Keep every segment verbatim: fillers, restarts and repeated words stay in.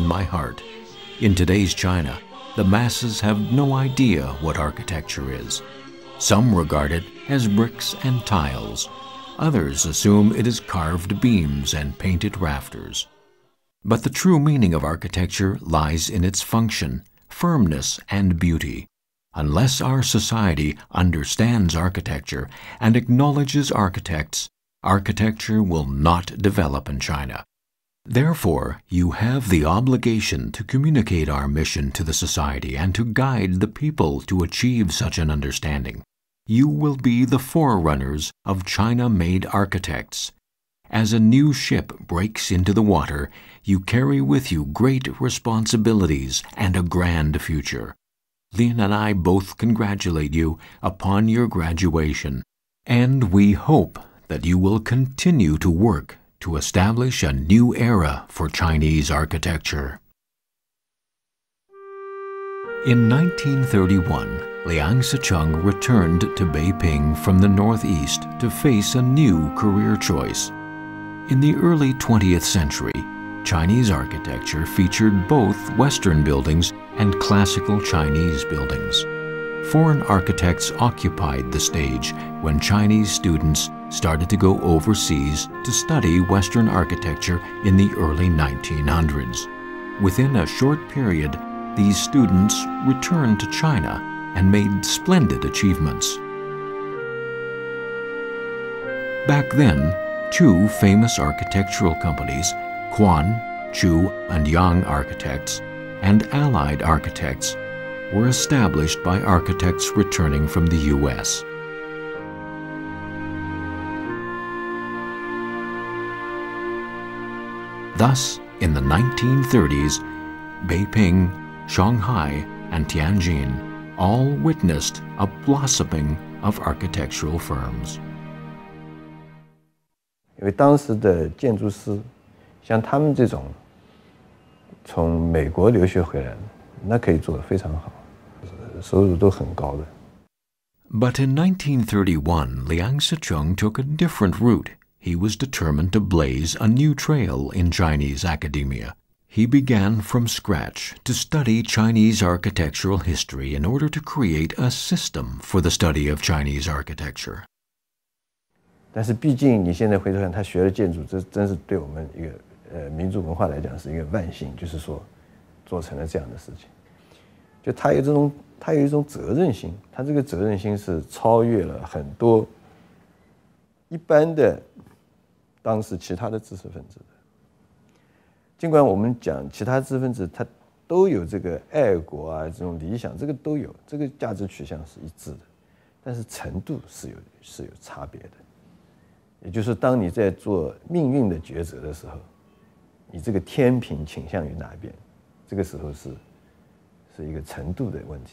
in my heart. In today's China, the masses have no idea what architecture is. Some regard it as bricks and tiles. Others assume it is carved beams and painted rafters. But the true meaning of architecture lies in its function, firmness, and beauty. Unless our society understands architecture and acknowledges architects, architecture will not develop in China. Therefore, you have the obligation to communicate our mission to the society and to guide the people to achieve such an understanding. You will be the forerunners of China-made architects. As a new ship breaks into the water, you carry with you great responsibilities and a grand future. Lin and I both congratulate you upon your graduation, and we hope that you will continue to work to establish a new era for Chinese architecture. In nineteen thirty-one, Liang Sicheng returned to Beiping from the northeast to face a new career choice. In the early twentieth century, Chinese architecture featured both Western buildings and classical Chinese buildings. Foreign architects occupied the stage when Chinese students started to go overseas to study Western architecture in the early nineteen hundreds. Within a short period, these students returned to China and made splendid achievements. Back then, two famous architectural companies, Quan, Chu and Yang Architects, and Allied Architects, were established by architects returning from the U S Thus, in the nineteen thirties, Beiping, Shanghai, and Tianjin all witnessed a blossoming of architectural firms. 因为当时的建筑师，像他们这种从美国留学回来的，那可以做得非常好，收入都很高的。But in nineteen thirty-one, Liang Sicheng took a different route. He was determined to blaze a new trail in Chinese academia. He began from scratch to study Chinese architectural history in order to create a system for the study of Chinese architecture. 但是毕竟你现在回头看，他学了建筑，这真是对我们一个呃民族文化来讲是一个万幸，就是说做成了这样的事情。就他有这种，他有一种责任心，他这个责任心是超越了很多一般的当时其他的知识分子的。 尽管我们讲其他知识分子，他都有这个爱国啊，这种理想，这个都有，这个价值取向是一致的，但是程度是有是有差别的。也就是当你在做命运的抉择的时候，你这个天平倾向于哪一边，这个时候是是一个程度的问题。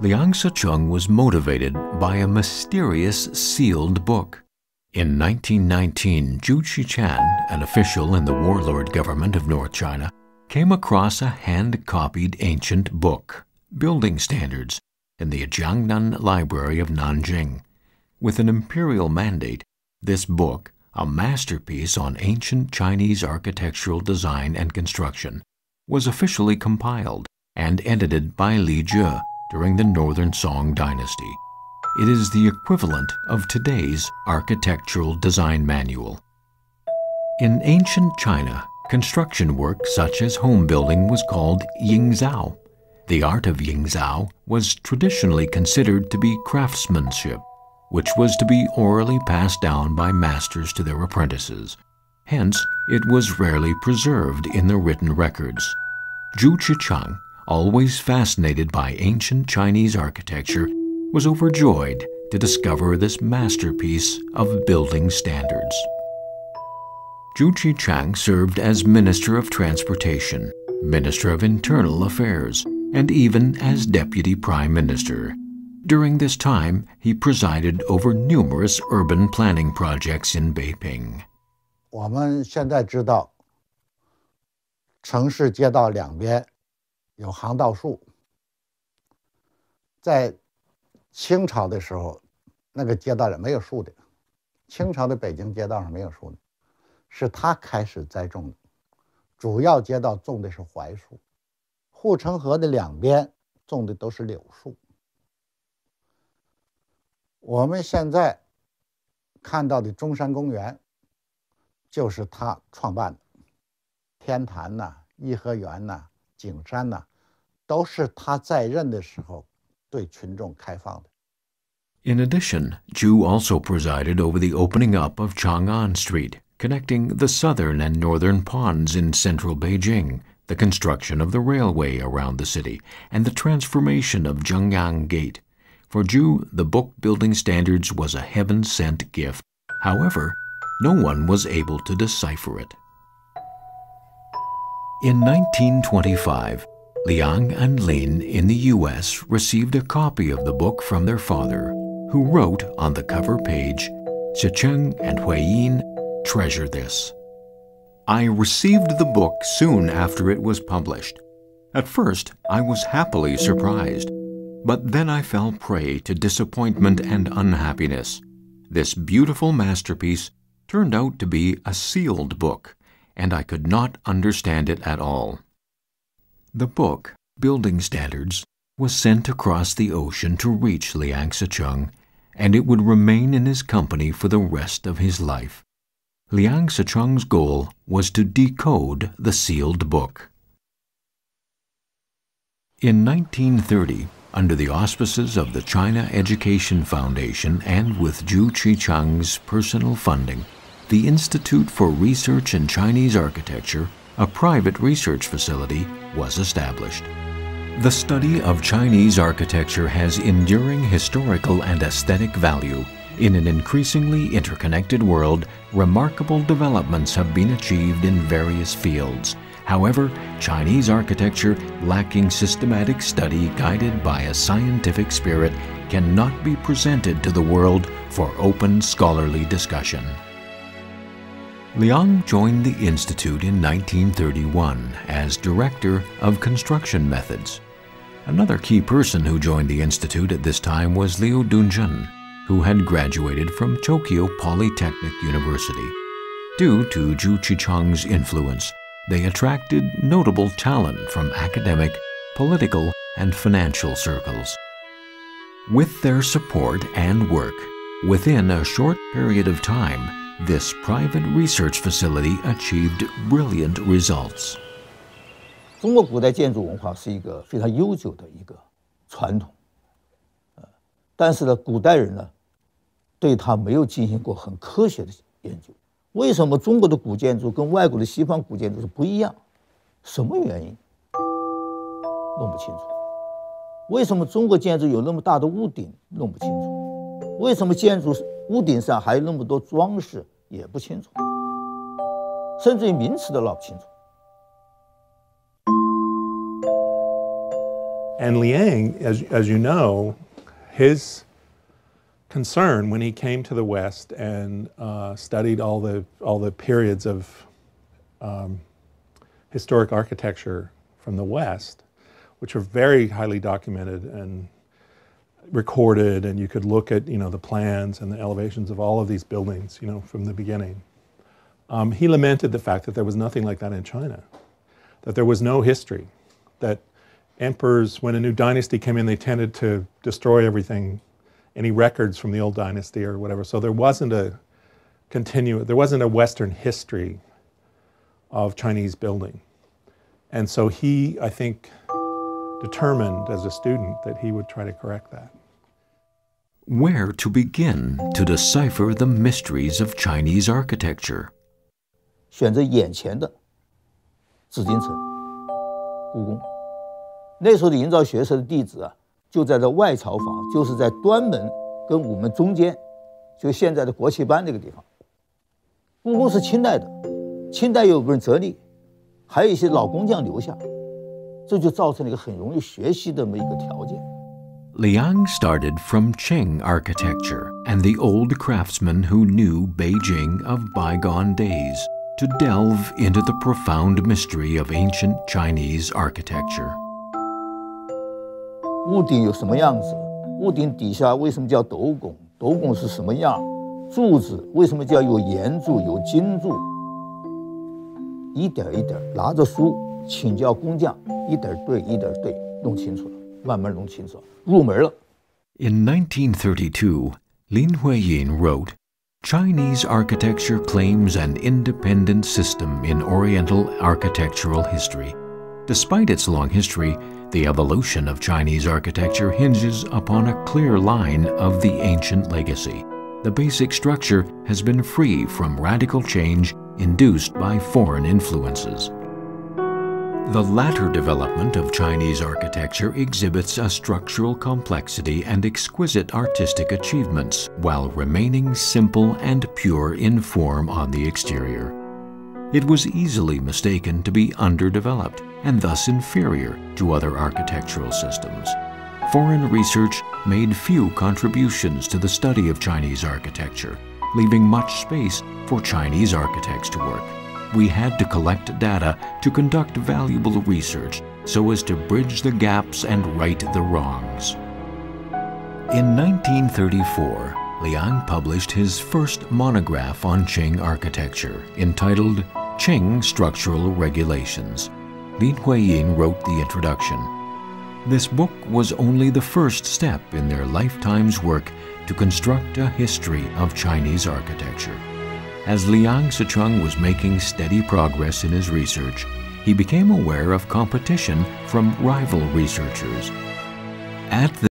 Liang Sicheng was motivated by a mysterious sealed book. In nineteen nineteen, Zhu Qichang, an official in the warlord government of North China, came across a hand-copied ancient book, Building Standards, in the Jiangnan Library of Nanjing. With an imperial mandate, this book, a masterpiece on ancient Chinese architectural design and construction, was officially compiled and edited by Li Jie during the Northern Song Dynasty. It is the equivalent of today's architectural design manual. In ancient China, construction work such as home building was called Yingzhao. The art of Yingzhao was traditionally considered to be craftsmanship, which was to be orally passed down by masters to their apprentices. Hence, it was rarely preserved in the written records. Zhu Qichang, always fascinated by ancient Chinese architecture, was overjoyed to discover this masterpiece of building standards. Zhu Qichang served as Minister of Transportation, Minister of Internal Affairs, and even as Deputy Prime Minister. During this time, he presided over numerous urban planning projects in Beiping. 我们现在知道，城市街道两边有行道树，在 清朝的时候，那个街道上没有树的，清朝的北京街道上没有树的，是他开始栽种的，主要街道种的是槐树，护城河的两边种的都是柳树。我们现在看到的中山公园，就是他创办的，天坛呐、啊、颐和园呐、啊、景山呐、啊，都是他在任的时候对群众开放的。 In addition, Zhu also presided over the opening up of Chang'an Street, connecting the southern and northern ponds in central Beijing, the construction of the railway around the city, and the transformation of Zhengyang Gate. For Zhu, the book Building Standards was a heaven-sent gift. However, no one was able to decipher it. In nineteen twenty-five, Liang and Lin in the U S received a copy of the book from their father, who wrote on the cover page, "Sicheng and Huiyin, treasure this." I received the book soon after it was published. At first, I was happily surprised, but then I fell prey to disappointment and unhappiness. This beautiful masterpiece turned out to be a sealed book, and I could not understand it at all. The book, Building Standards, was sent across the ocean to reach Liang Sicheng, and it would remain in his company for the rest of his life. Liang Sicheng's goal was to decode the sealed book. In nineteen thirty, under the auspices of the China Education Foundation and with Zhu Qichang's personal funding, the Institute for Research in Chinese Architecture, a private research facility, was established. The study of Chinese architecture has enduring historical and aesthetic value. In an increasingly interconnected world, remarkable developments have been achieved in various fields. However, Chinese architecture, lacking systematic study guided by a scientific spirit, cannot be presented to the world for open scholarly discussion. Liang joined the Institute in nineteen thirty-one as Director of Construction Methods. Another key person who joined the Institute at this time was Liu Dunjun, who had graduated from Tokyo Polytechnic University. Due to Zhu Qichang's influence, they attracted notable talent from academic, political, and financial circles. With their support and work, within a short period of time, this private research facility achieved brilliant results. 中国古代建筑文化是一个非常悠久的一个传统，呃，但是呢，古代人呢，对它没有进行过很科学的研究。为什么中国的古建筑跟外国的西方古建筑是不一样？什么原因？弄不清楚。为什么中国建筑有那么大的屋顶？弄不清楚。为什么建筑？ 屋顶上还有那么多装饰，也不清楚，甚至于名词都闹不清楚。And Liang, as as you know, his concern when he came to the West and uh, studied all the all the periods of um, historic architecture from the West, which are very highly documented and recorded, and you could look at, you know, the plans and the elevations of all of these buildings, you know, from the beginning. Um, he lamented the fact that there was nothing like that in China, that there was no history, that emperors, when a new dynasty came in, they tended to destroy everything, any records from the old dynasty or whatever. So there wasn't a continu- there wasn't a Western history of Chinese building. And so he, I think, determined as a student that he would try to correct that. Where to begin to decipher the mysteries of Chinese architecture? 选择眼前的紫禁城、故宫。那时候的营造学社的地址啊，就在这外朝坊，就是在端门跟午门中间，就现在的国旗班那个地方。故宫是清代的，清代有本哲历，还有一些老工匠留下。 Liang started from Qing architecture and the old craftsmen who knew Beijing of bygone days to delve into the profound mystery of ancient Chinese architecture. 屋顶有什么样子？屋顶底下为什么叫斗拱？斗拱是什么样？柱子为什么叫有檐柱、有金柱？一点一点拿着书请教工匠，一点对一点对，弄清楚了，慢慢弄清楚，入门了。In nineteen thirty-two, Lin Huiyin wrote, "Chinese architecture claims an independent system in Oriental architectural history. Despite its long history, the evolution of Chinese architecture hinges upon a clear line of the ancient legacy. The basic structure has been free from radical change induced by foreign influences." The latter development of Chinese architecture exhibits a structural complexity and exquisite artistic achievements, while remaining simple and pure in form on the exterior. It was easily mistaken to be underdeveloped and thus inferior to other architectural systems. Foreign research made few contributions to the study of Chinese architecture, leaving much space for Chinese architects to work. We had to collect data to conduct valuable research so as to bridge the gaps and right the wrongs. In nineteen thirty-four, Liang published his first monograph on Qing architecture, entitled Qing Structural Regulations. Lin Huiyin wrote the introduction. This book was only the first step in their lifetime's work to construct a history of Chinese architecture. As Liang Sicheng was making steady progress in his research, he became aware of competition from rival researchers. At